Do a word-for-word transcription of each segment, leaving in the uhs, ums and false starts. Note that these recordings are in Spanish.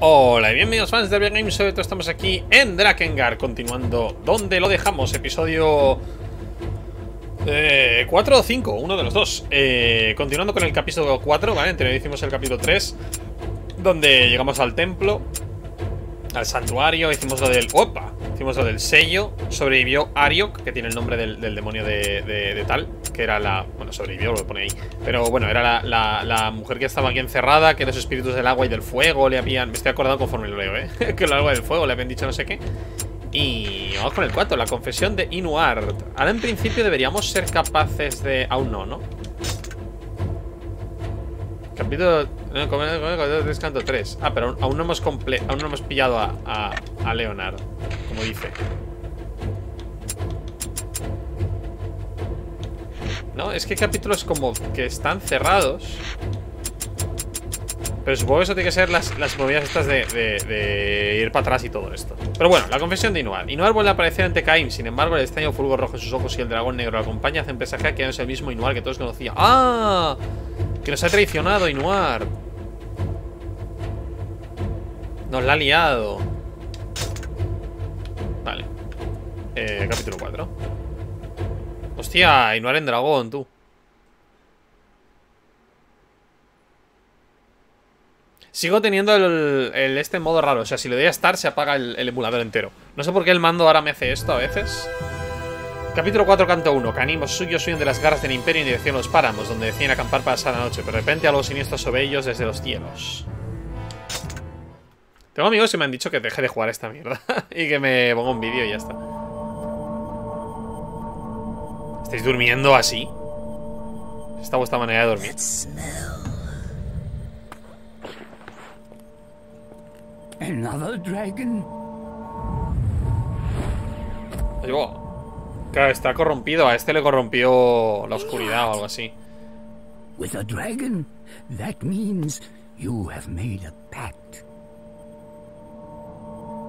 Hola y bienvenidos fans de Caim, sobre todo estamos aquí en Drakengard, continuando donde lo dejamos, episodio eh, cuatro o cinco, uno de los dos, eh, continuando con el capítulo cuatro, ¿vale? Anterior hicimos el capítulo tres, donde llegamos al templo, al santuario, hicimos lo del... ¡Opa! Hicimos lo del sello, sobrevivió Ariok, que tiene el nombre del, del demonio de, de, de tal, que era la... Bueno, sobrevivió, lo pone ahí. Pero bueno, era la, la, la mujer que estaba aquí encerrada, que los espíritus del agua y del fuego le habían... Me estoy acordando conforme lo leo, ¿eh? Que el agua y del fuego le habían dicho no sé qué. Y vamos con el cuatro, la confesión de Inuart. Ahora en principio deberíamos ser capaces de... Aún no, ¿no? Capítulo... No, capítulo tres, canto tres. Ah, pero aún no hemos comple... aún no hemos pillado a, a, a Leonard, como dice. No, es que hay capítulos como que están cerrados. Pero supongo que eso tiene que ser las, las movidas estas de, de, de ir para atrás y todo esto. Pero bueno, la confesión de Inuart. Inuart vuelve a aparecer ante Caim. Sin embargo, el extraño fulgor rojo en sus ojos y el dragón negro lo acompaña hacen presagiar que ya no es el mismo Inuart que todos conocían. ¡Ah! Que nos ha traicionado Inuart. Nos la ha liado. Vale. Eh, capítulo cuatro. Hostia, Inuart en dragón, tú. Sigo teniendo el, el este en modo raro. O sea, si le doy a Start se apaga el, el emulador entero. No sé por qué el mando ahora me hace esto a veces. Capítulo cuatro, canto uno. Canimos suyos huyen de las garras del imperio en dirección a los páramos, donde decían acampar para pasar la noche. Pero de repente algo siniestro sobre ellos desde los cielos. Tengo amigos que me han dicho que deje de jugar esta mierda y que me ponga un vídeo y ya está. ¿Estáis durmiendo así? Esta vuestra manera de dormir. Another dragon. Oye, claro, está corrompido. A este le corrompió la oscuridad o algo así. With a dragon, that means you have made a pact.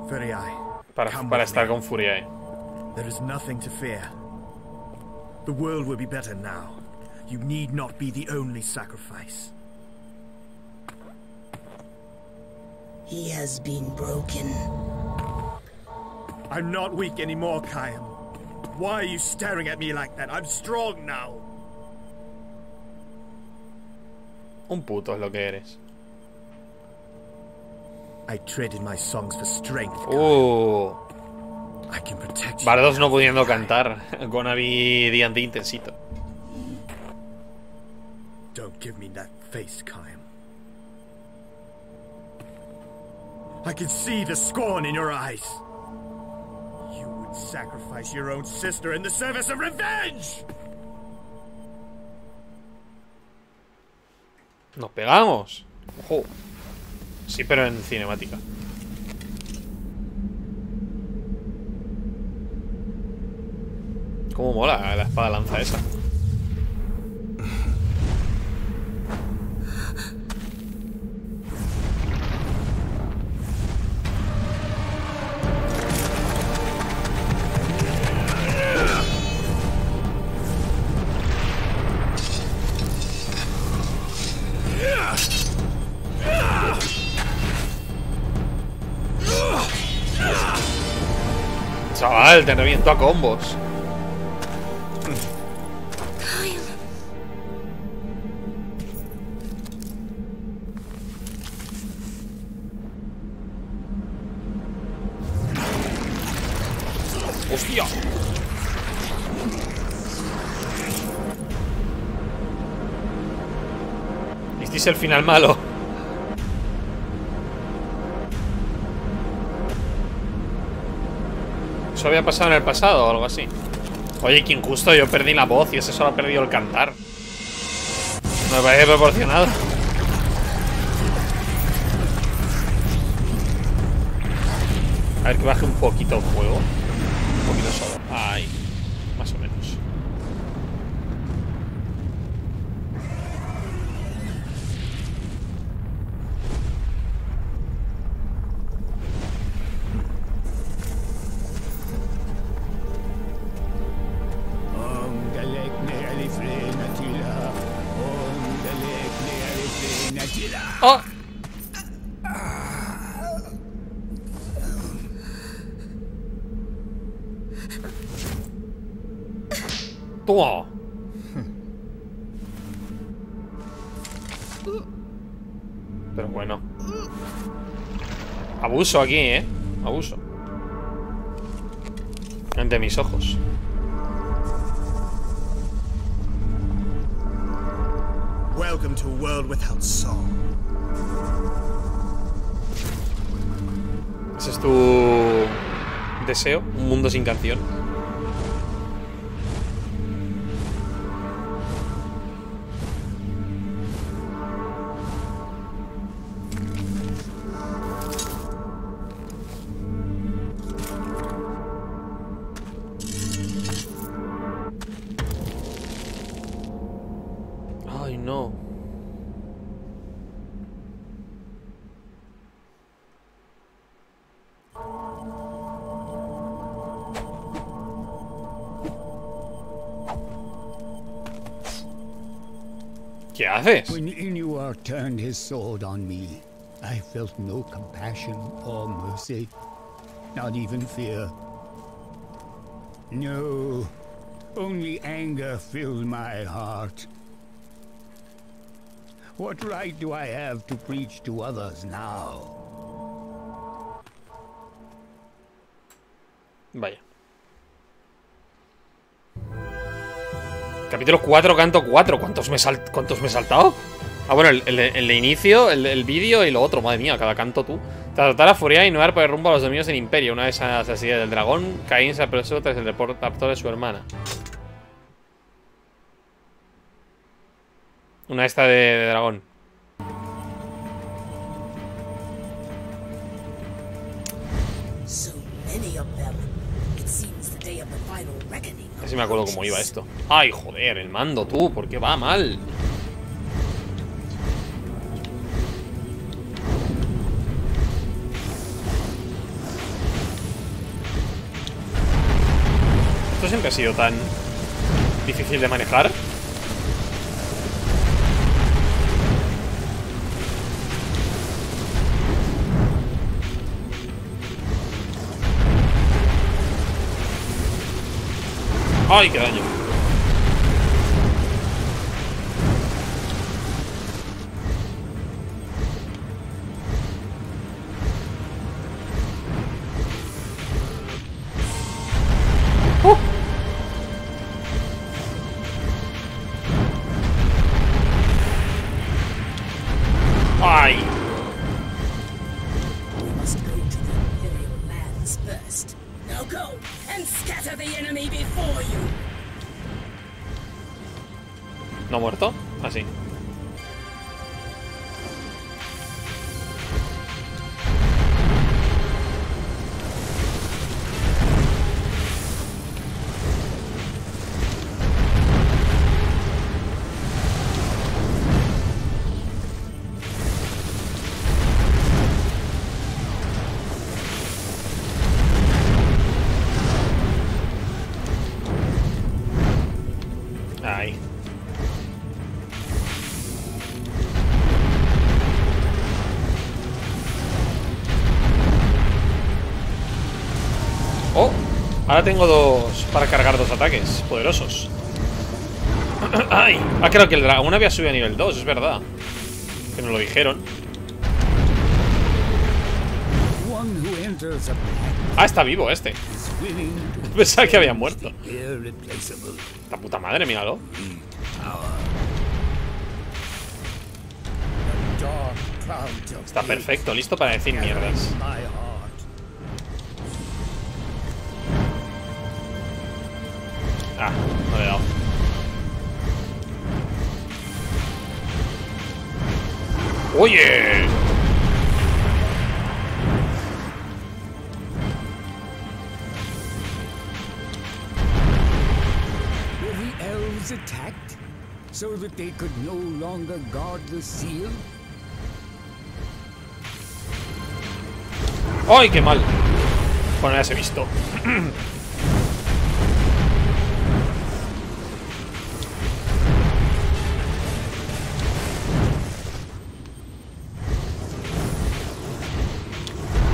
Furiae. Para, para estar con Furiae. There is nothing to fear. The world will be better now. You need not be the only sacrifice. He has been broken. I'm not weak anymore, Caim. Why are you staring at me like that? I'm strong now. Un puto es lo que eres. I traded my songs for strength. Oh. I can protect you. Bardos no pudiendo cantar. Gonna be the D and D intensito. Don't give me that face, Caim. I can see the scorn in your eyes. You would sacrifice your own sister in the service of revenge. Nos pegamos. Ojo. Sí, pero en cinemática. Cómo mola la espada lanza esa. Chaval, te reviento a combos. ¡Hostia! Este es el final malo. Había pasado en el pasado o algo así. Oye, qué injusto, yo perdí la voz y ese solo ha perdido el cantar. Me parece proporcionado. A ver que baje un poquito el juego. Un poquito solo. Ahí, más o menos. Toma. Pero bueno. Abuso aquí, ¿eh? Abuso. Ante mis ojos. Welcome to a world without song. Ese es tu deseo, un mundo sin canción. ¿Qué haces? When Inuart turned his sword on me, I felt no compassion or mercy, not even fear. No, only anger filled my heart. What right do I have to preach to others now? Vaya. Capítulo cuatro, canto cuatro. ¿Cuántos me, sal cuántos me he saltado? Ah, bueno, el, el, el de inicio, el, el vídeo y lo otro. Madre mía, cada canto tú. Tras tratar a Furiae y Inuart por el rumbo a los dominios del Imperio. Una vez a la salida del dragón, Caim se apresó tras el rapto de su hermana. Una esta de, de dragón. Casi me acuerdo cómo iba esto. Ay, joder, el mando, tú, porque va mal. Esto siempre ha sido tan difícil de manejar. ¡Ay, qué daño! ¡Oh! ¡Ay! ¿No ha muerto? Así. Ay. Oh, ahora tengo dos para cargar dos ataques poderosos. Ay, ah, creo que el dragón había subido a nivel dos, es verdad. Que nos lo dijeron. Ah, está vivo este. Pensaba que había muerto. La puta madre, míralo. Está perfecto, listo para decir mierdas. Ah, no le he dado. ¡Oye! Attacked so that they could no longer guard the seal. ¡Ay, qué mal! Bueno, ya se ha visto.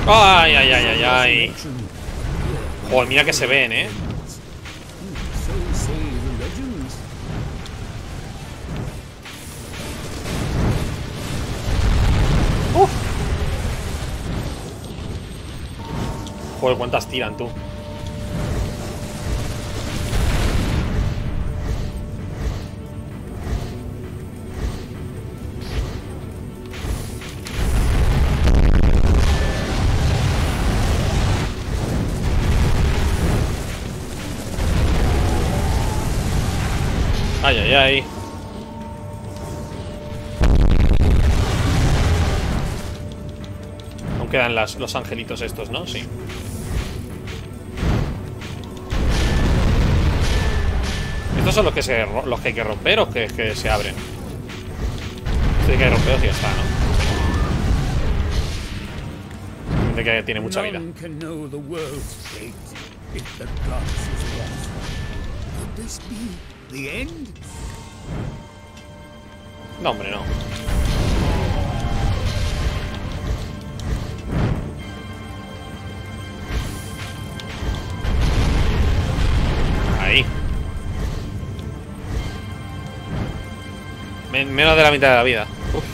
¡Ay, ay, ay, ay, ay! Joder, mira que se ven, ¿eh? Joder, cuántas tiran, tú. Ay, ay, ay. Aún quedan las, los angelitos estos, ¿no? Sí. ¿Estos son los que, se, los que hay que romper o que, que se abren? Este hay que romper y ya está, ¿no? Gente que tiene mucha vida. No, hombre, no. Ahí. Men- menos de la mitad de la vida. Uf.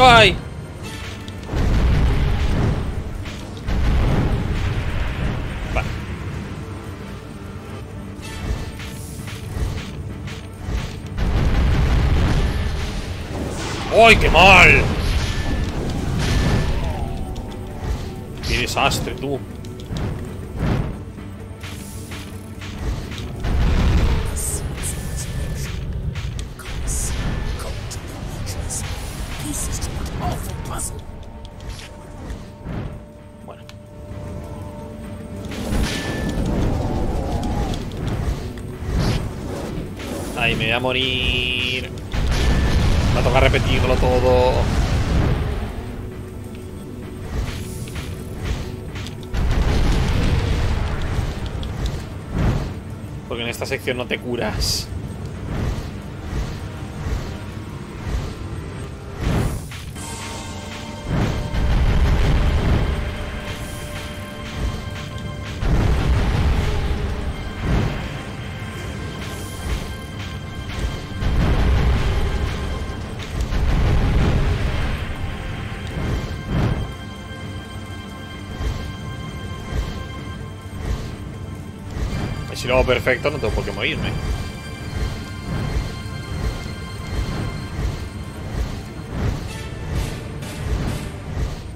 ¡Ay! ¡Ay, qué mal! ¡Qué desastre, tú! Bueno. Ay, me voy a morir. Me toca repetirlo todo. Porque en esta sección no te curas. Si lo hago perfecto, no tengo por qué morirme.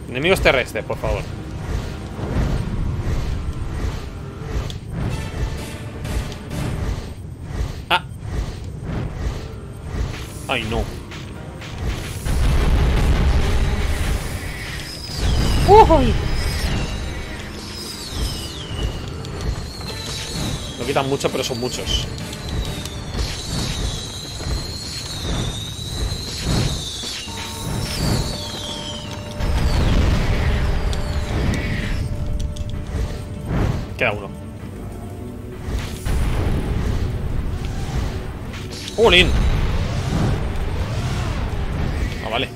Enemigos terrestres, por favor. Ah. Ay, no. Uy. Quitan mucho, pero son muchos. Queda uno. ¡Jolín! Ah, vale.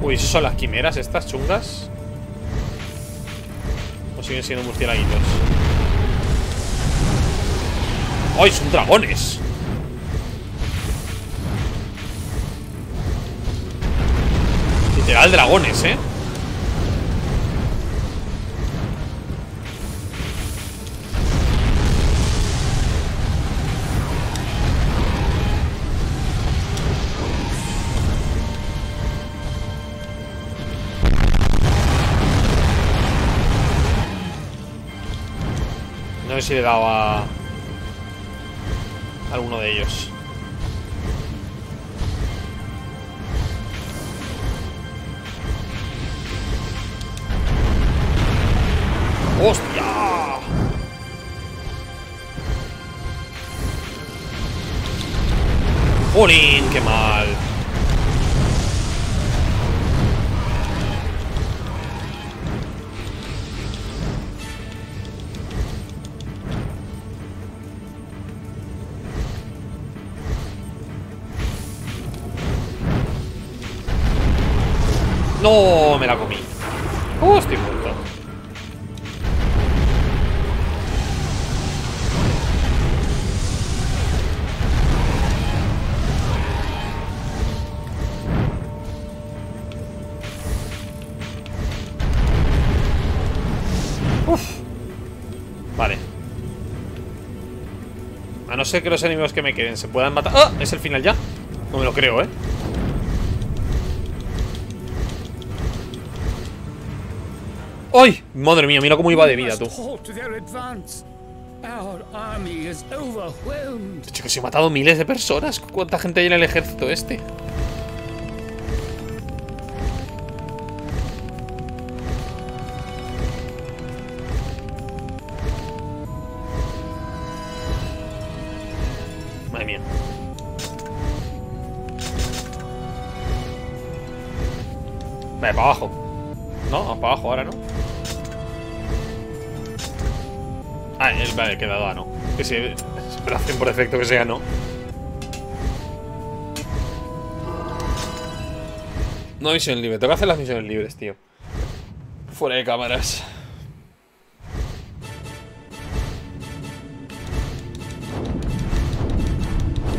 Uy, ¿son las quimeras estas chungas? ¿O siguen siendo murciélaguitos? ¡Ay, son dragones! Literal dragones, ¿eh? No sé si le he dado a alguno de ellos. ¡Hostia! ¡Jolín! ¡Qué mal! No, me la comí. ¿Cómo estoy muerto? Uf. Vale. A no ser que los enemigos que me queden se puedan matar. ¡Ah! Es el final ya. No me lo creo, ¿eh? ¡Ay! Madre mía, mira cómo iba de vida, tú. De hecho, que se han matado miles de personas. ¿Cuánta gente hay en el ejército este? Madre mía. Vale, para abajo. No, para abajo ahora, ¿no? Ah, el, vale, que dado A no. Que se, se lo hacen por defecto que sea no. No misión libre. Tengo que hacer las misiones libres, tío. Fuera de cámaras.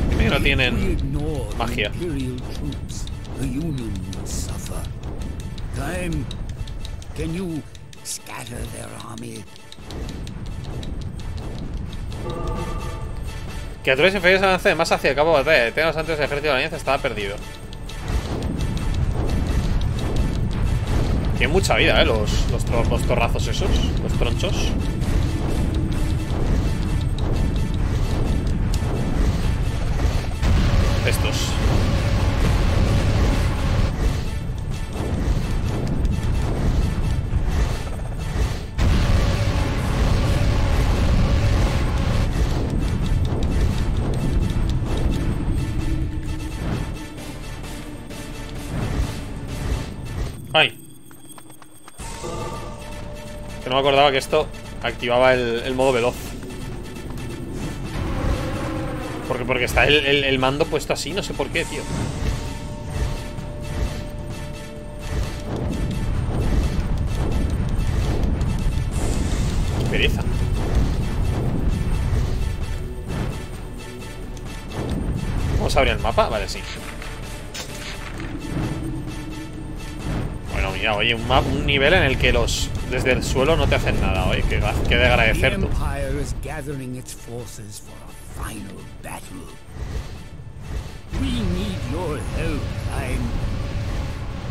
Primero no tienen magia. Criaturas inferiores avancen más hacia el campo de batalla. Detengan antes del ejército de la alianza, estaba perdido. Tienen mucha vida, eh, los, los, tro, los torrazos esos, los tronchos. Estos. No me acordaba que esto activaba el, el modo veloz. Porque, porque está el, el, el mando puesto así, no sé por qué, tío. Qué pereza. ¿Vamos a abrir el mapa? Vale, sí. Bueno, mira, oye, un, map, un nivel en el que los... Desde el suelo no te hacen nada, oye, que, que de agradecer tú.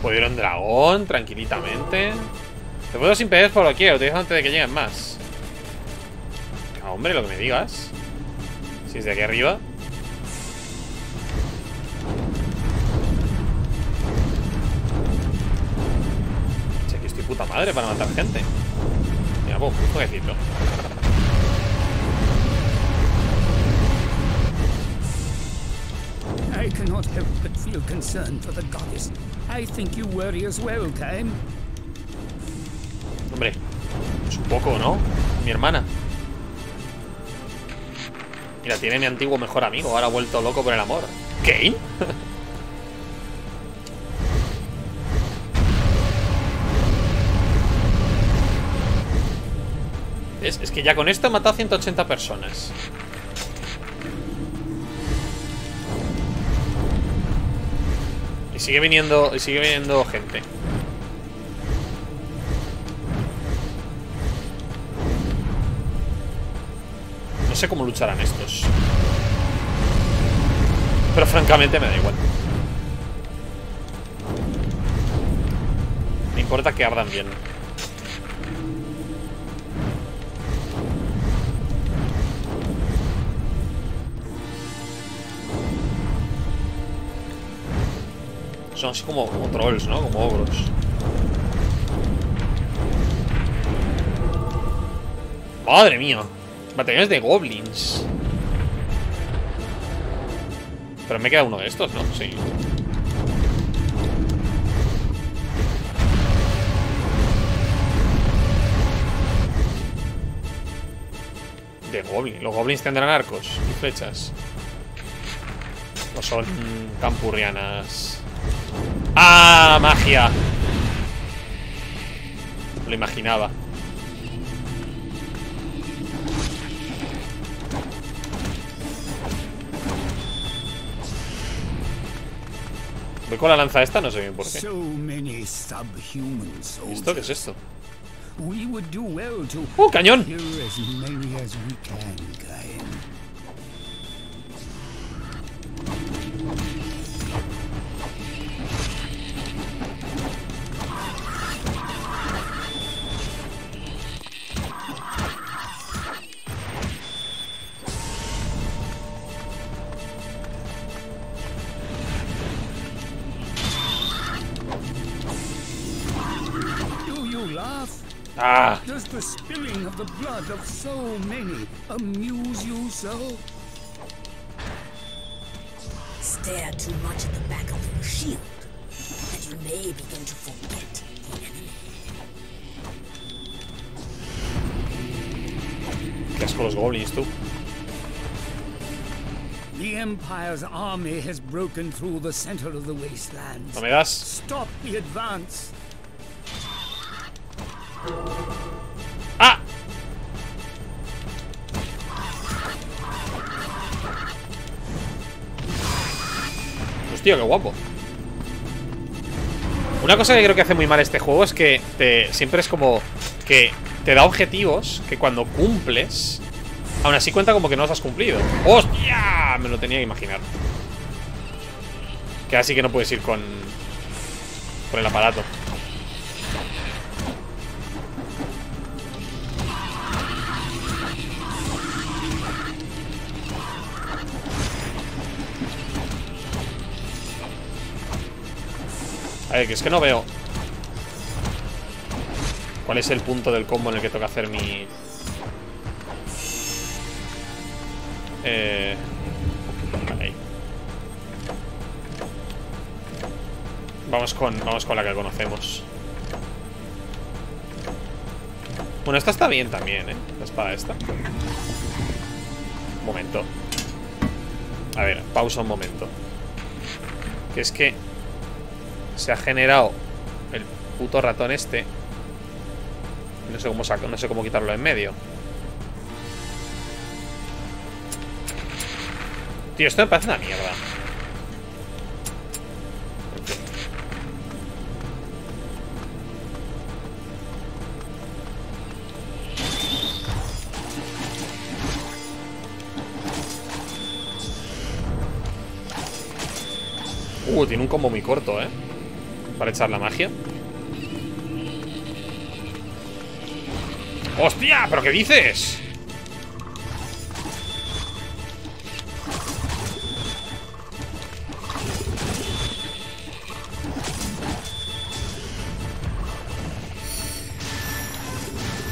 Pudieron dragón, tranquilitamente. Te puedo sin pedir por lo que quiero, te digo antes de que lleguen más. Ah, hombre, lo que me digas. Si es de aquí arriba. Puta madre para matar gente. Mira, vos, un jueguecito. I cannot help but feel concern for the goddess. I think you worry as well, Caim. Hombre, es un poco, ¿no? Mi hermana. Mira, tiene mi antiguo mejor amigo, ahora vuelto loco por el amor. ¿Caim? Es, es que ya con esto he matado a ciento ochenta personas. Y sigue viniendo, y sigue viniendo gente. No sé cómo lucharán estos. Pero francamente me da igual. Me importa que ardan bien. Son así como, como trolls, ¿no? Como ogros. ¡Madre mía! Batallones de goblins. Pero me queda uno de estos, ¿no? Sí. De goblin. Los goblins tendrán arcos y flechas. No son campurrianas. ¡Ah! ¡Magia! Lo imaginaba. Voy con la lanza esta, no sé bien por qué. ¿Esto qué es esto? ¡Uh, cañón! Ah. ¿Qué asco los goblins, tú? The Empire's army has broken through the center of the wastelands. No me das. Stop the advance. ¡Ah! Hostia, qué guapo. Una cosa que creo que hace muy mal este juego es que te, siempre es como que te da objetivos que cuando cumples, aún así cuenta como que no los has cumplido. ¡Hostia! Me lo tenía que imaginar. Que así que no puedes ir con, con el aparato. A ver, que es que no veo cuál es el punto del combo en el que toca hacer mi... Eh... Vale. Vamos con, vamos con la que conocemos. Bueno, esta está bien también, ¿eh? La espada esta. Un momento. A ver, pausa un momento. Que es que... se ha generado el puto ratón este. No sé cómo saco, no sé cómo quitarlo en medio. Tío, esto me parece una mierda. Uh, tiene un combo muy corto, eh. Para echar la magia. ¡Hostia! ¿Pero qué dices?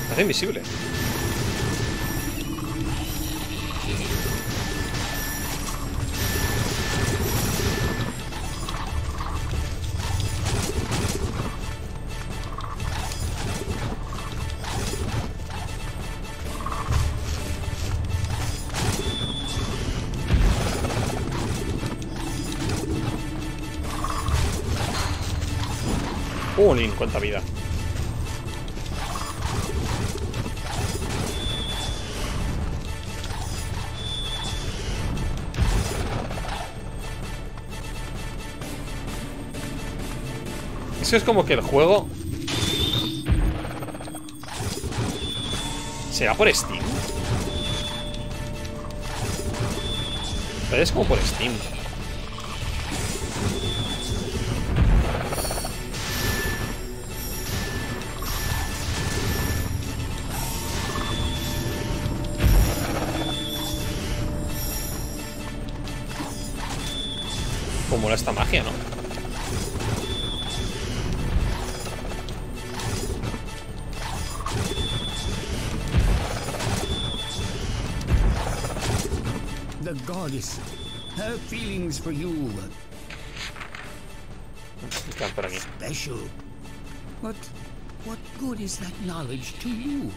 Me hace invisible. Jolín, cuánta vida. Eso es como que el juego será por Steam. Pero es como por Steam. Mola esta magia, ¿no? The goddess, her feelings for you are special. But what good is that knowledge to you?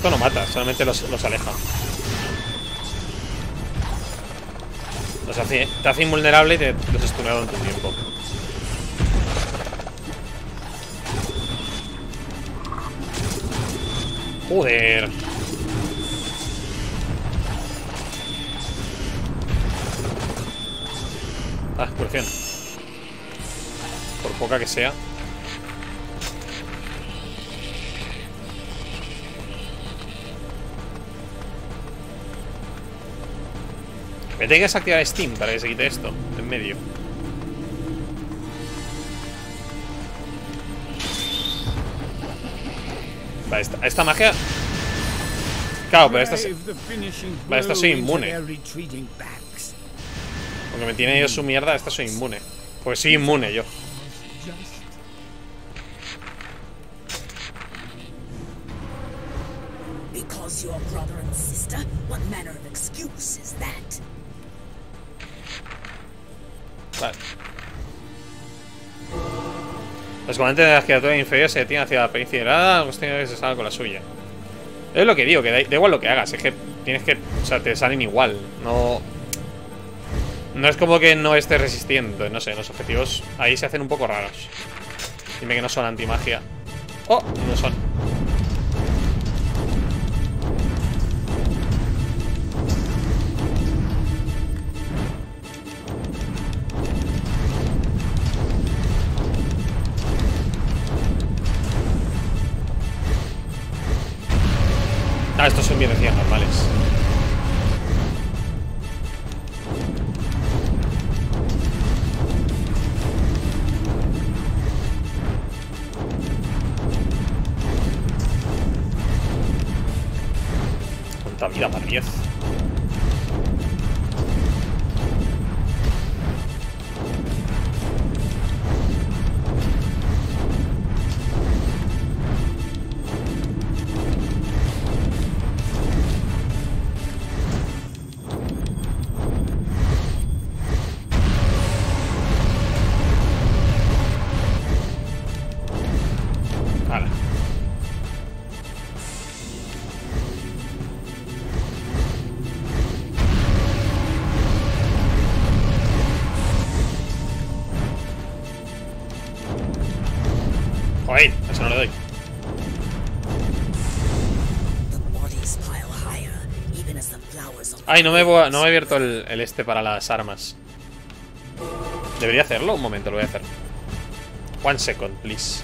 esto no mata, solamente los, los aleja. Los hace, te hace invulnerable y te los estunea en tu tiempo. Joder. Ah, curación. Por poca que sea. Me tengo que desactivar Steam para que se quite esto en medio. Vale, esta, esta magia. Claro, pero esta se... Vale, esta soy inmune. Aunque me tiene yo su mierda, esta soy inmune. Pues soy inmune yo. Vale. Los comandantes de las criaturas inferiores se detienen hacia la periferia. Los tienen que se salgan con la suya. Es lo que digo, que da, da igual lo que hagas. Es que tienes que... O sea, te salen igual. No... No es como que no estés resistiendo. No sé, los objetivos ahí se hacen un poco raros. Dime que no son antimagia. Oh, no son. Ah, estos son mis energías normales. Cuánta vida para diez. Ay, no me, voy, no me he abierto el, el este para las armas. Debería hacerlo. Un momento, lo voy a hacer. One second, please.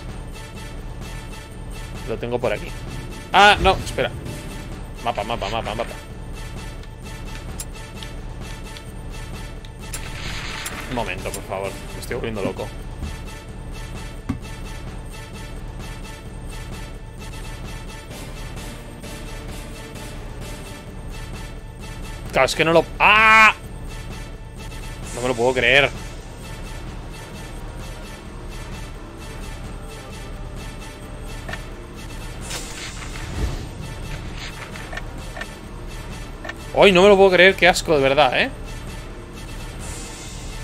Lo tengo por aquí. Ah, no, espera. Mapa, mapa, mapa, mapa. Un momento, por favor. Me estoy volviendo loco. Claro, es que no lo... ¡Ah! No me lo puedo creer. ¡Ay, no me lo puedo creer! ¡Qué asco, de verdad, eh!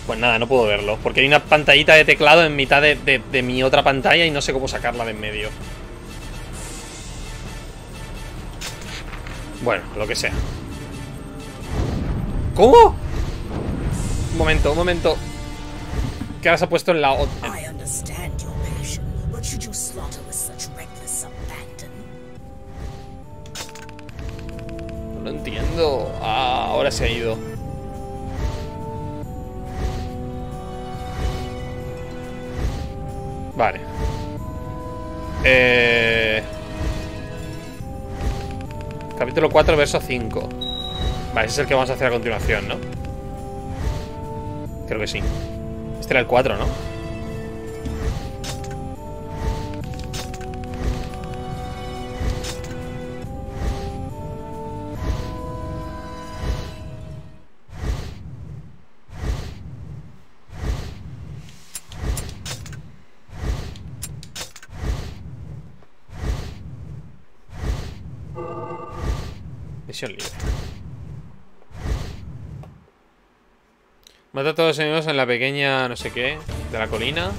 Pues nada, no puedo verlo. Porque hay una pantallita de teclado en mitad de, de, de mi otra pantalla y no sé cómo sacarla de en medio. Bueno, lo que sea. ¿Cómo? Un momento, un momento. ¿Qué ahora se ha puesto en la otra? No lo entiendo. Ah, ahora se ha ido. Vale. Eh... Capítulo cuatro, verso cinco. Vale, ese es el que vamos a hacer a continuación, ¿no? Creo que sí. Este era el cuatro, ¿no? Misión libre. Mata a todos los enemigos en la pequeña no sé qué de la colina.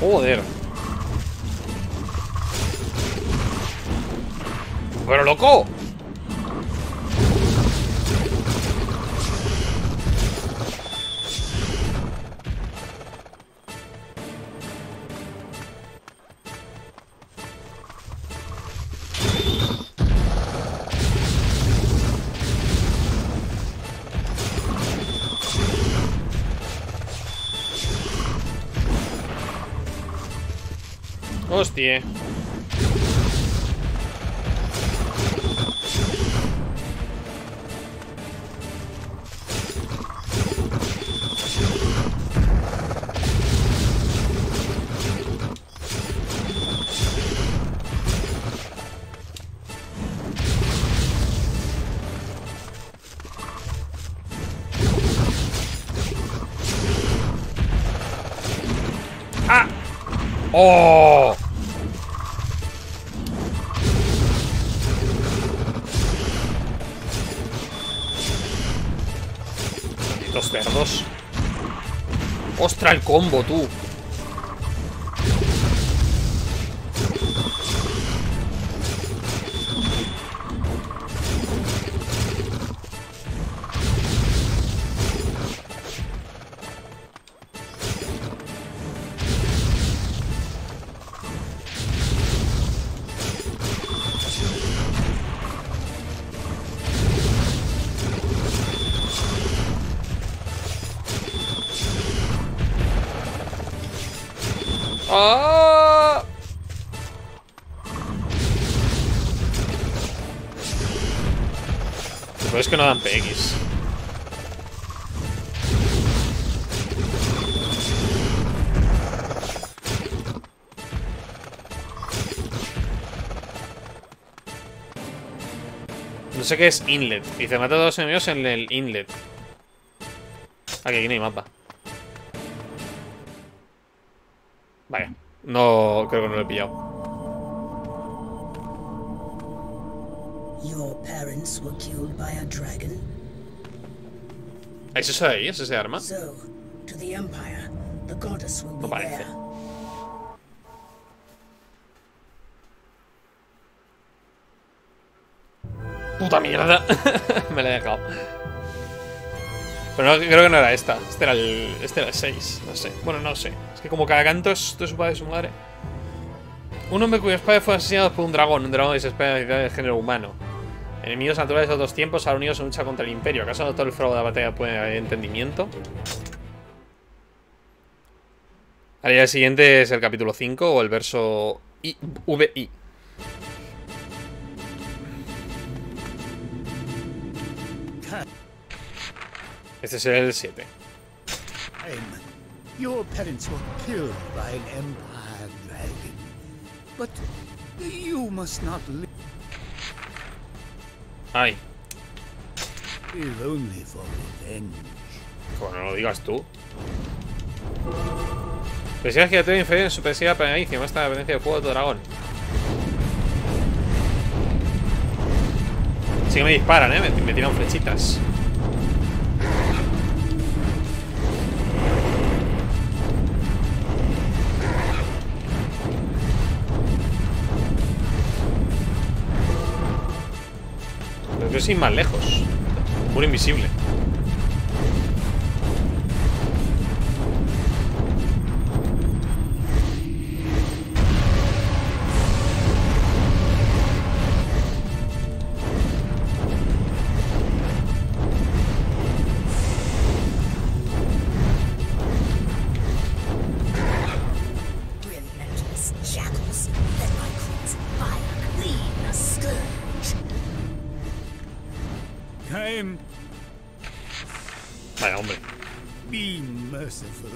Joder. ¡Pero loco! Hostia. ¡Ah! ¡Oh! Verdos. Ostras, el combo, tú. ¡Ah! Pero es que no dan P X. No sé qué es Inlet. Y te mata a dos enemigos en el Inlet. Aquí, aquí no hay mapa. Vale, no, creo que no lo he pillado. ¿Es eso de ahí? ¿Es ese arma? No parece. ¡Puta mierda! Me la he dejado. Pero no, creo que no era esta. Este era el. Este era el seis. No sé. Bueno, no sé. Es que como cada canto es de su padre y su madre. Un hombre cuyos padres fueron asesinados por un dragón. Un dragón desesperado del género humano. Enemigos naturales de otros tiempos ahora unidos en lucha contra el imperio. ¿Acaso no todo el fraude de la batalla puede haber entendimiento? Ahora ya el siguiente es el capítulo cinco o el verso I V I. Este es el siete. Your parents were killed by an empire dragon, but you must not live. Ay. Live only for revenge. Bueno, no lo digas tú. Presión que tiene inferior en su presión para inicio más la dependencia del juego de tu dragón. Sí que me disparan, eh, me, me tiran flechitas. Pero sin más lejos. Puro invisible. Vaya, hombre. Be merciful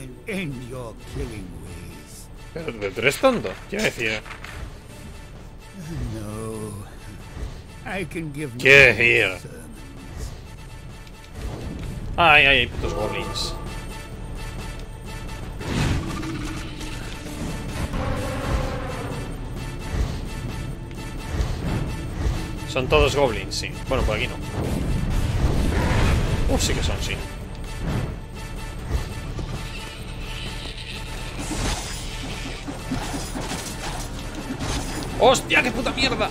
and end your killing ways. Pero tú eres tonto, ¿qué decía? No. I can give no sermons. Ay, ay, ay, putos goblins. Son todos goblins, sí. Bueno, por aquí no. Uh, sí que son, sí. ¡Hostia, qué puta mierda!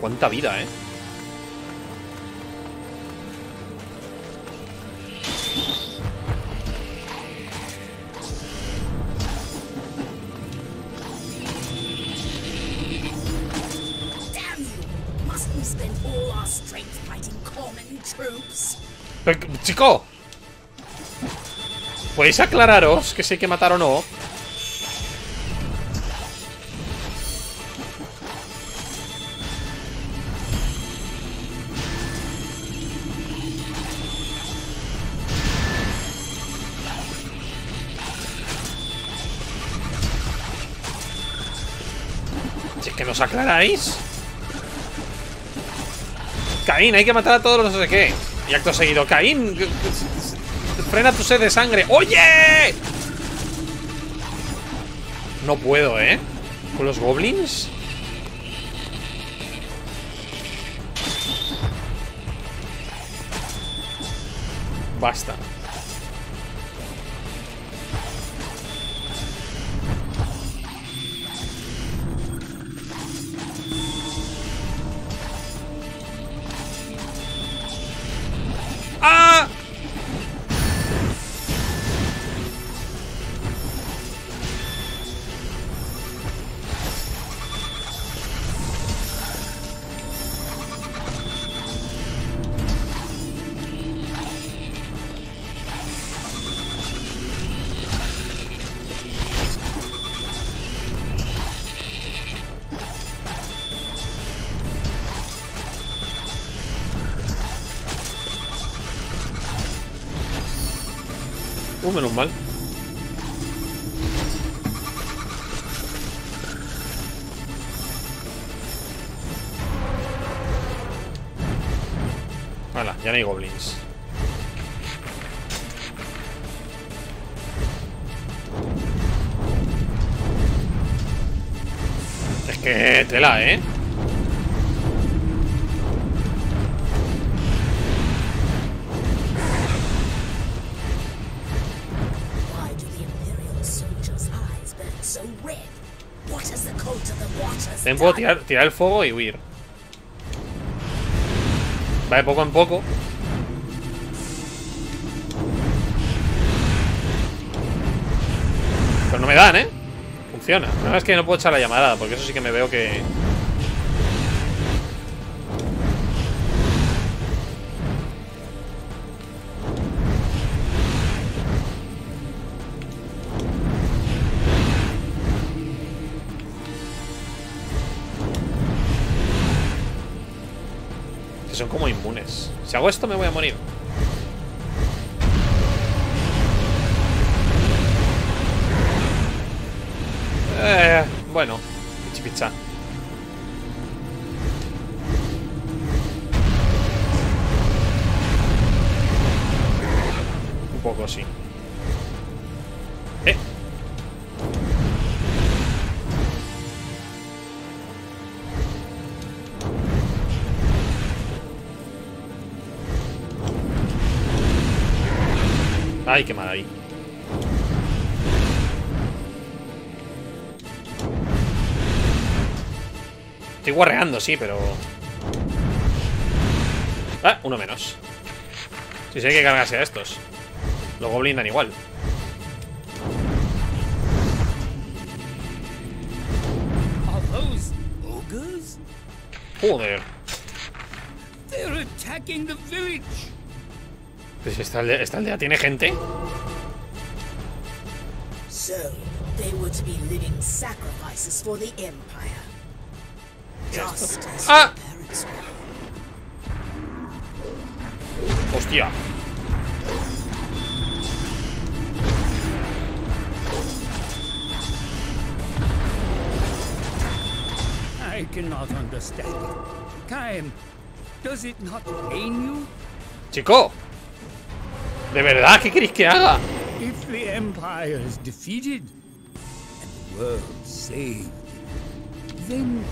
Cuánta vida, eh. Pero, chico, ¿podéis aclararos que sé que matar o no? ¿Os aclaráis? Caín, hay que matar a todos los no sé qué. Y acto seguido, Caín, frena tu sed de sangre. ¡Oye! No puedo, ¿eh? ¿Con los goblins? Basta. Menos mal. Hala, ya no hay goblins. Es que tela, ¿eh? También puedo tirar, tirar el fuego y huir. Va de poco en poco. Pero no me dan, ¿eh? Funciona. La verdad es que no puedo echar la llamada, porque eso sí que me veo que... Son como inmunes. Si hago esto me voy a morir. Eh, bueno, pichipichá. Un poco sí. Eh. Ay, qué mal ahí. Estoy guarreando, sí, pero... Ah, uno menos. Si sí, sí, hay que cargarse a estos. Los goblins dan igual. Joder. Pues esta aldea, esta aldea tiene gente. So, they were to be living sacrifices for the Empire. Just as ah. their parents were. Hostia. I cannot understand it. Caim, does it not pain you? Chico. ¿De verdad qué queréis que haga? If the Empire is defeated and the world saved, then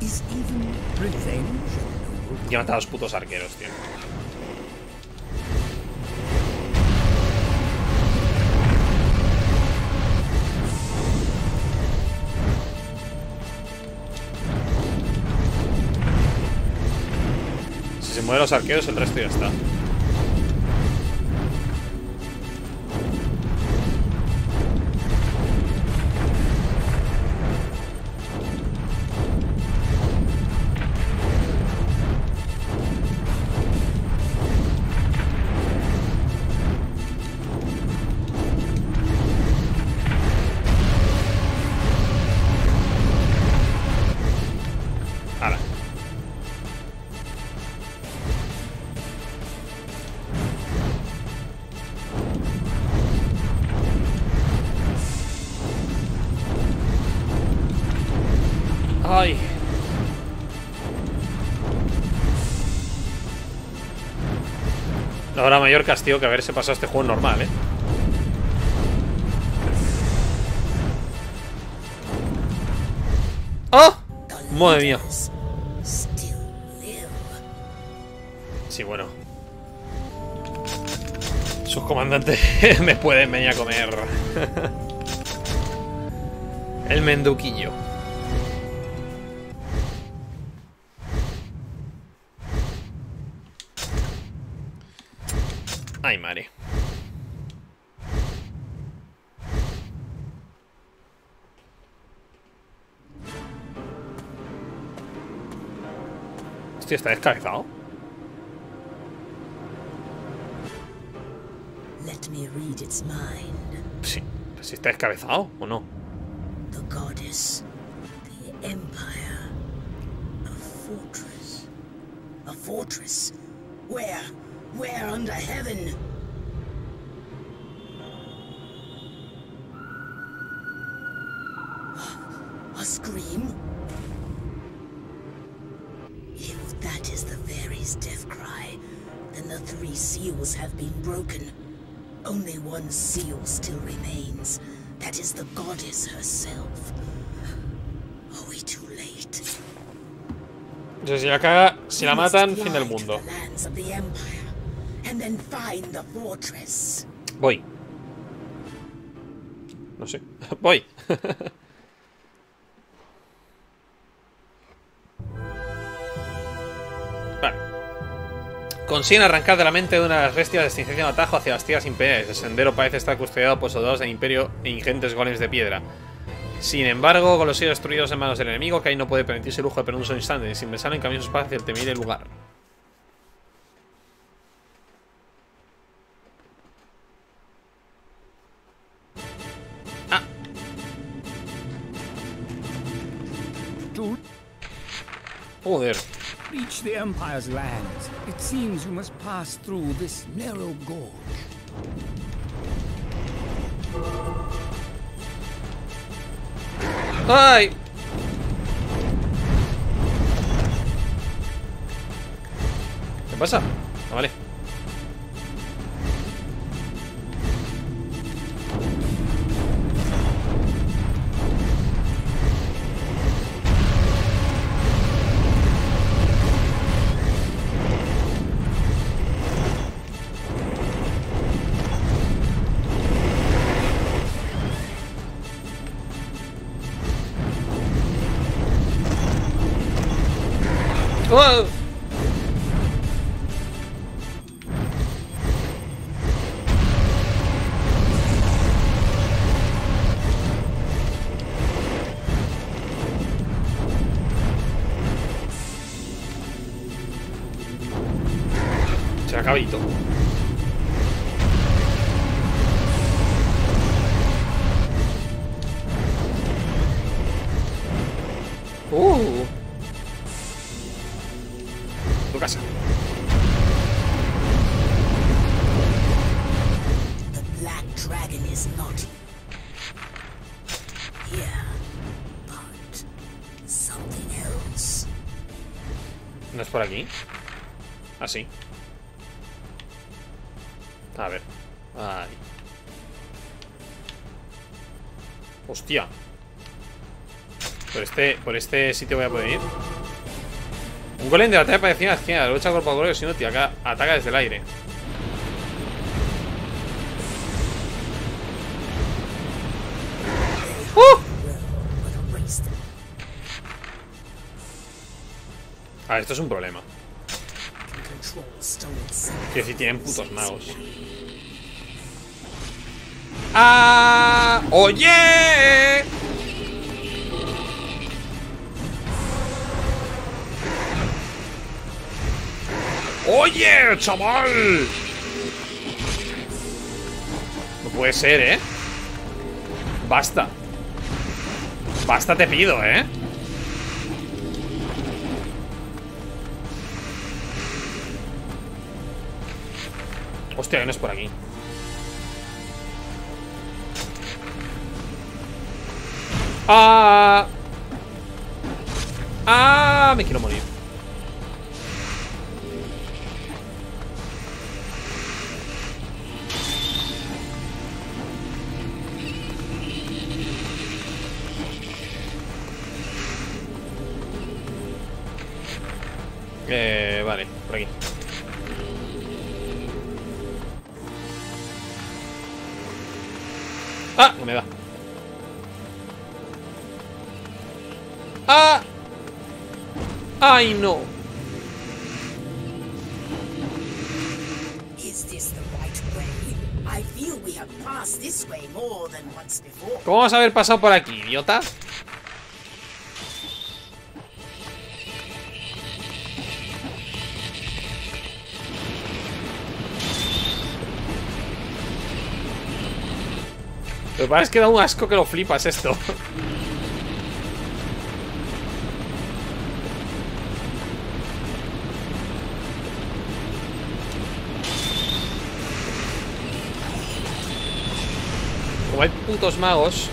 is even revenge. Ya mata a los putos arqueros, tío. Si se mueven los arqueros, el resto ya está. Ay. La hora mayor castigo que haberse pasado este juego normal, eh. ¡Oh! Madre mía. Sí, bueno. Sus comandantes me pueden venir a comer. El menduquillo. Ay, madre. Hostia, está descabezado. Let me read its mind. Sí, pues está descabezado o no. The goddess, the empire, a fortress, a fortress. Where? Where under heaven? A scream? If that is the fairy's death cry, then the three seals have been broken. Only one seal still remains. That is the goddess herself. Are we too late? Si la caga, si la matan, fin del mundo. Voy. No sé. Voy. Vale. Consiguen arrancar de la mente de una de las bestias de un atajo hacia las tierras imperiales. El sendero parece estar custodiado por soldados del imperio e ingentes golems de piedra. Sin embargo, con los sitios destruidos en manos del enemigo, Cain no puede permitirse el lujo de perder un solo instante. Sin pensar en cambiar sus pasos hacia el temible lugar. Joder. Reach the Empire's lands. It seems you must pass through this narrow gorge. ¡Ay! ¿Qué pasa? Ah, vale. Se acaba y todo. Uh. Tu casa. ¿No es por aquí? Así. Ah, a ver. Ahí. Hostia. Por este, por este sitio voy a poder ir. Un golem de batalla parecida a la esquina. La lucha cuerpo a cuerpo es inútil. Acá ataca desde el aire. ¡Uh! A ver, esto es un problema. Que si tienen putos magos. ¡Ah! ¡Oye! ¡Oye, chaval! No puede ser, ¿eh? Basta. Basta te pido, ¿eh? Hostia, que no es por aquí. ¡Ah! ¡Ah! Me quiero morir. Eh, vale, por aquí. Ah, no me da. Ah. Ay, no. ¿Cómo vamos a haber pasado por aquí, idiota? Lo que pasa es que da un asco que lo flipas esto. Como hay putos magos.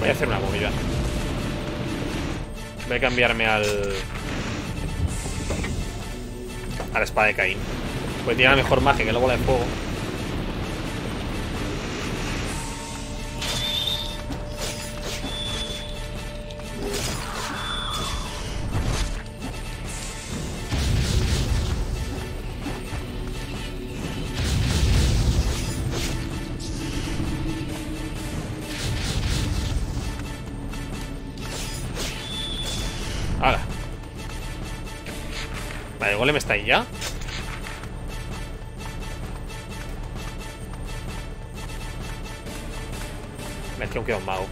Voy a hacer una movida. Voy a cambiarme al... a la espada de Caim. Pues tiene la mejor magia, que es la bola de fuego. El golem está ahí ya. Me es que aún queda un mago.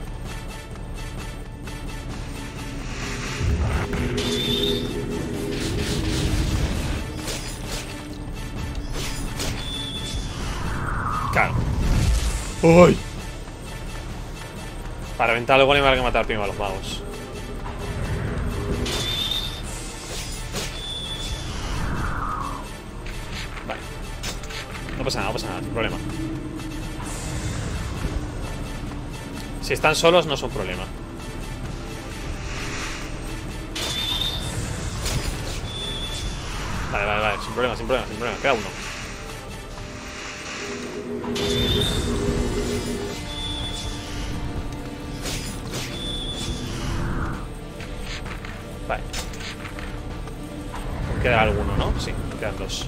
Claro. ¡Uy! Para aventar al golem hay que matar primero a los magos. No pasa nada, no pasa nada, no hay problema. Si están solos no son problema. Vale, vale, vale, sin problema, sin problema, sin problema, queda uno. Vale. Queda alguno, ¿no? Sí, quedan dos.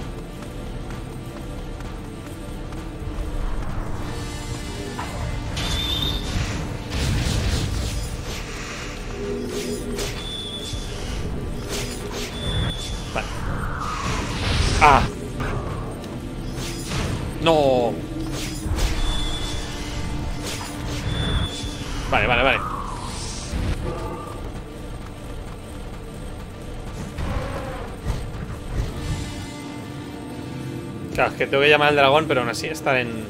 No. Vale, vale, vale. Claro, es que tengo que llamar al dragón, pero aún así está en...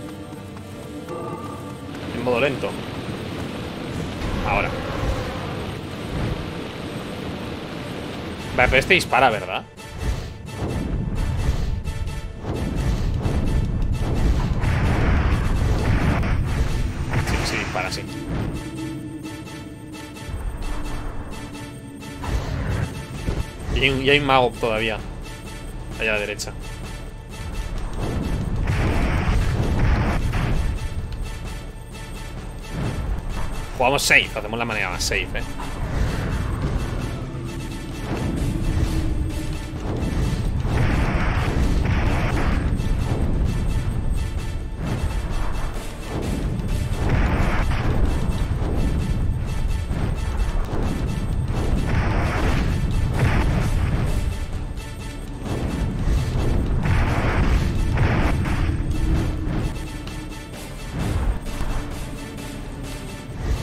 en modo lento. Ahora. Vale, pero este dispara, ¿verdad? Sí, sí, dispara, sí. Y hay, y hay un mago todavía. Allá a la derecha. Jugamos safe, hacemos la manera más safe, eh.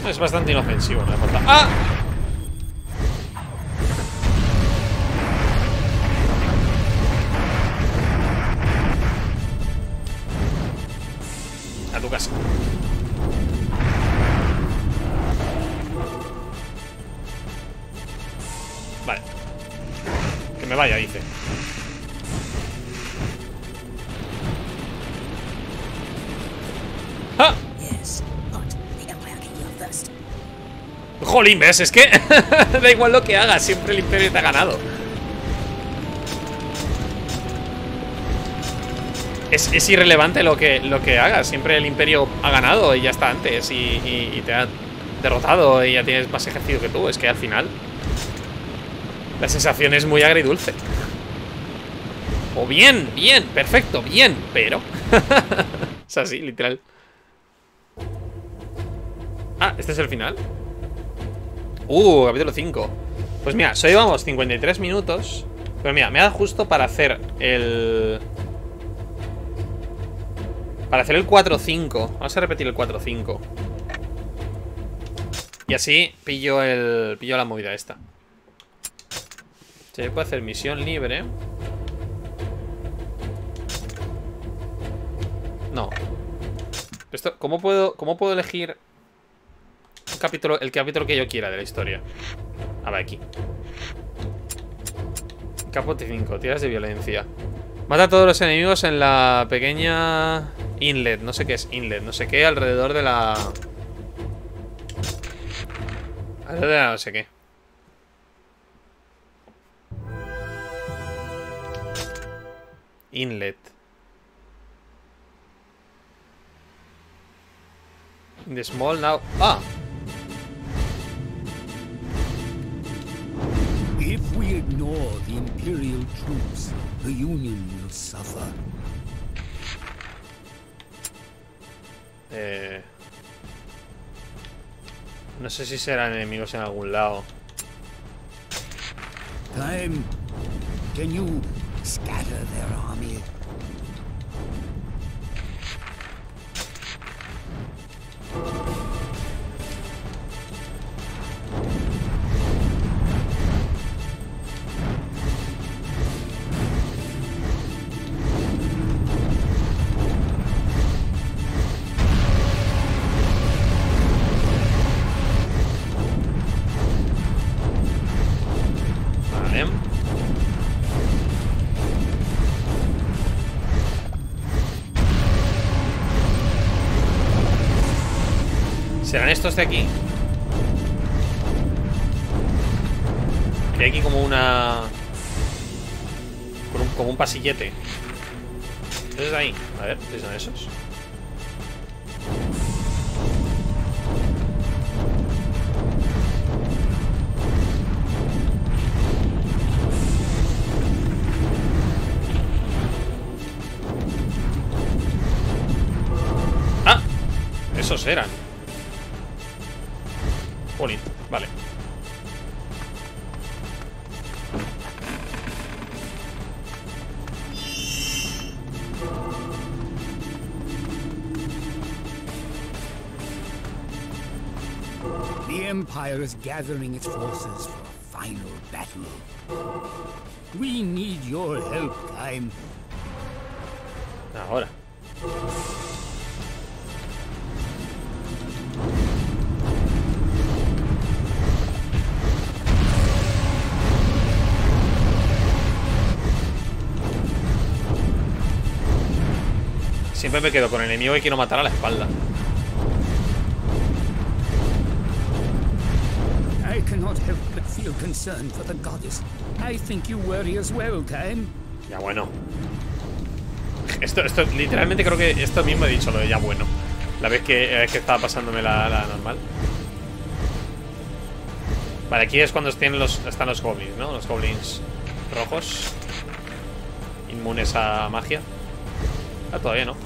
Es bastante inofensivo, no le falta. ¡Ah! A tu casa. Vale. Que me vaya, dice. ¡Ah! Jolín, ¿ves? Es que da igual lo que hagas, siempre el Imperio te ha ganado. Es, es irrelevante lo que, lo que hagas, siempre el Imperio ha ganado y ya está antes y, y, y te ha derrotado y ya tienes más ejército que tú. Es que al final la sensación es muy agridulce. O bien, bien, perfecto, bien, pero es así, literal. Ah, ¿este es el final? Uh, capítulo cinco. Pues mira, solo llevamos cincuenta y tres minutos. Pero mira, me da justo para hacer el... Para hacer el cuatro cinco. Vamos a repetir el cuatro cinco. Y así pillo el... Pillo la movida esta. Se puede hacer misión libre. No. Esto, ¿cómo puedo, cómo puedo elegir... Capítulo, el capítulo que yo quiera de la historia? A ver, aquí. Capote cinco, tiras de violencia. Mata a todos los enemigos en la pequeña inlet. No sé qué es inlet, no sé qué, alrededor de la... Alrededor de la no sé qué. Inlet. In the small now... Ah. If we ignore the Imperial troops, the Union will suffer. Eh... No sé si serán enemigos en algún lado. Caim, can you scatter their army? ¿Serán estos de aquí? Hay aquí como una... Como un pasillete. Esos de ahí. A ver, ¿qué son esos? ¡Ah! Esos eran. Bonito, vale. The Empire is gathering its forces for a final battle. We need your help, Caim. Ahora. Siempre me quedo con el enemigo y quiero matar a la espalda. I cannot help but feel concern for the goddess. I think you worry as well, Caim. Ya bueno. Esto, esto, literalmente creo que esto mismo he dicho lo de ya bueno. La vez que, eh, que estaba pasándome la, la normal. Vale, aquí es cuando estén los, están los goblins, ¿no? Los goblins rojos. Inmunes a magia. Ah, todavía no.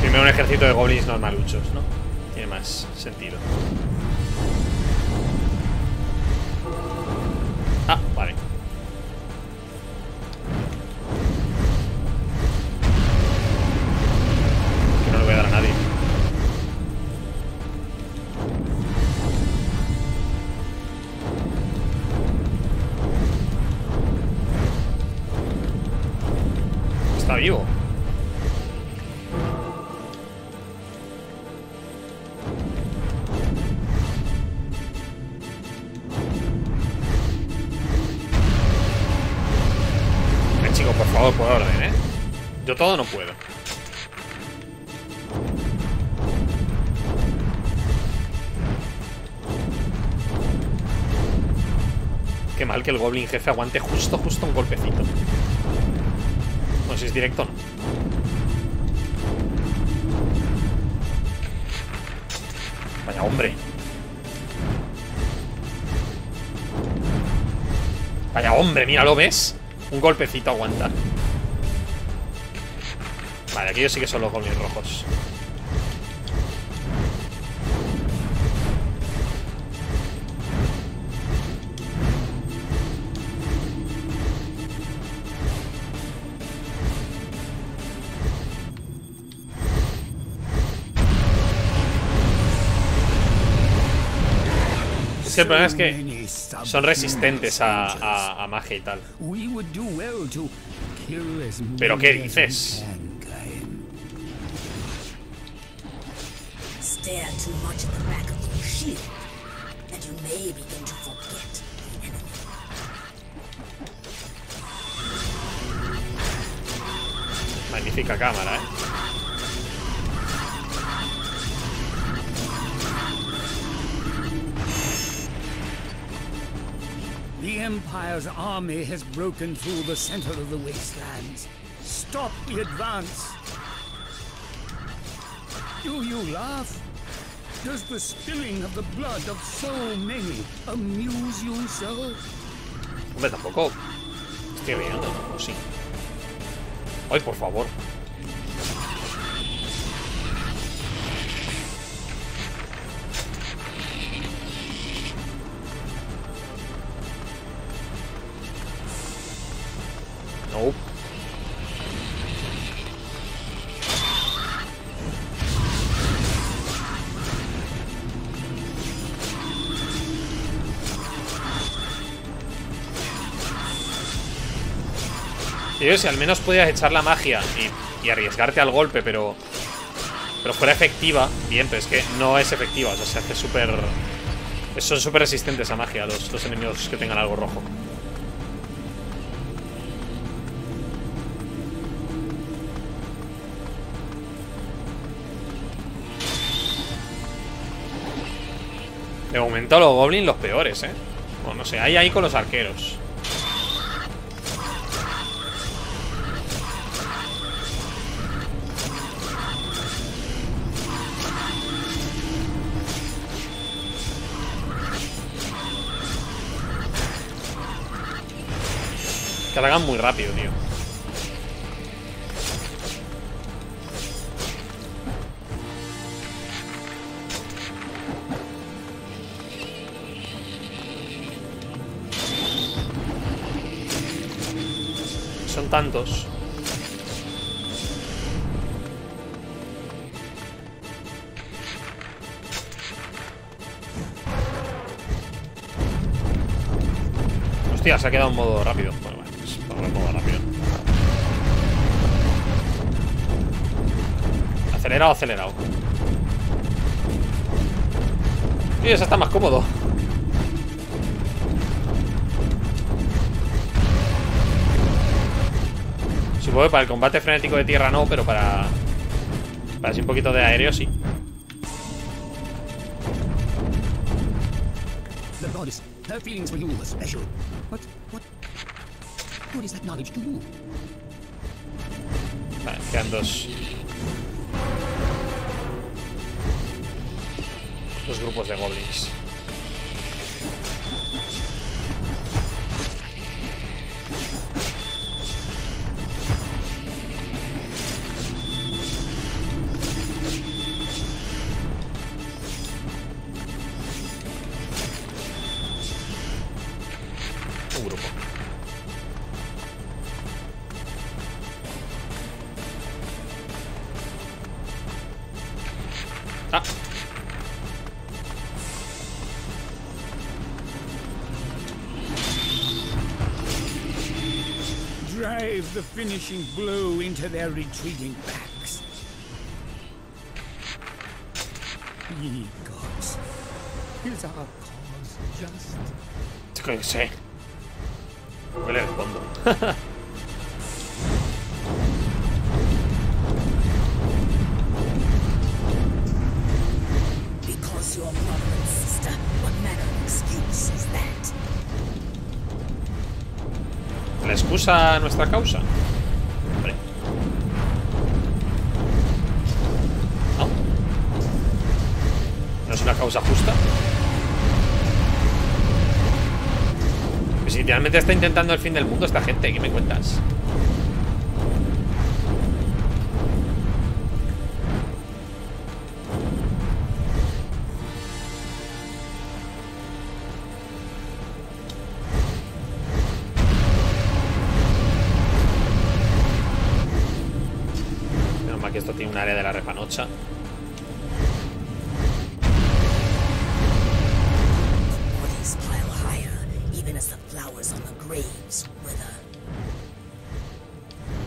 Primero un ejército de goblins normaluchos, ¿no? Tiene más sentido. Ah, vale. Que no le voy a dar a nadie. Está vivo. Por orden, ¿eh? Yo todo no puedo. Qué mal que el goblin jefe aguante justo, justo un golpecito. No, si es directo, no. Vaya hombre. Vaya hombre, mira, ¿lo ves? Un golpecito aguanta. Vale, aquí yo sí que son los goblins rojos. Sí, el problema es que son resistentes a, a, a magia y tal. ¿Pero qué dices? Magnífica cámara, ¿eh? The Empire's army has broken through the center of the wastelands. Stop the advance. Do you laugh? Does the spilling of the blood of so many amuse you so? Hombre, tampoco. Estoy riendo, o sí. Ay, por favor. No. Yo, si al menos podías echar la magia y, y arriesgarte al golpe, pero pero fuera efectiva, bien, pero es que no es efectiva, o sea, se hace súper... Son súper resistentes a magia los, los enemigos que tengan algo rojo. De momento los goblins los peores, eh. Bueno, no sé, hay ahí con los arqueros. Cargan muy rápido, tío. tantos. Hostia, se ha quedado en modo rápido. Bueno, vale, pues pongo en modo rápido. Acelerado, acelerado. Y eso está más cómodo. Supongo que para el combate frenético de tierra no, pero para... Para así un poquito de aéreo sí. Vale, quedan dos. Dos grupos de goblins. Un grupo. Ah. The finishing blow into their retreating backs. Ye gods, is our cause just? It's going to say. Huele el fondo. Because your mother and sister, what manner of excuse is that? La excusa a nuestra causa. Vale. No. No es una causa justa. Pues literalmente está intentando el fin del mundo esta gente. ¿Qué me cuentas? Un área de la repanocha.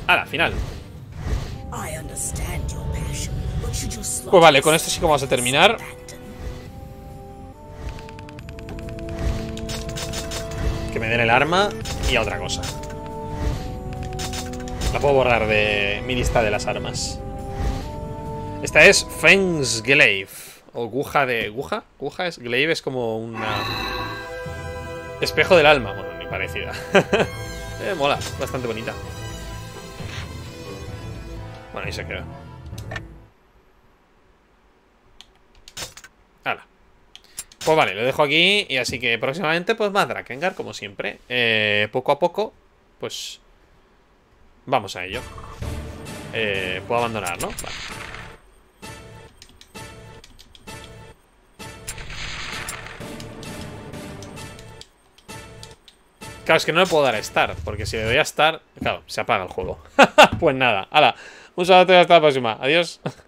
Ahora, final. Pues vale, con esto sí que vamos a terminar. Que me den el arma y a otra cosa. La puedo borrar de mi lista de las armas. Esta es Feng's Glaive. O guja de... ¿Guja? Guja es... Glaive es como una... Espejo del alma. Bueno, ni parecida. eh, mola. Bastante bonita. Bueno, ahí se queda. Hala. Pues vale, lo dejo aquí. Y así que próximamente, pues más Drakengard, como siempre. Eh, poco a poco, pues... Vamos a ello. Eh, puedo abandonar, ¿no? Vale. Claro, es que no le puedo dar a Start, porque si le doy a Start, claro, se apaga el juego. Pues nada, hala, un saludo y hasta la próxima. Adiós.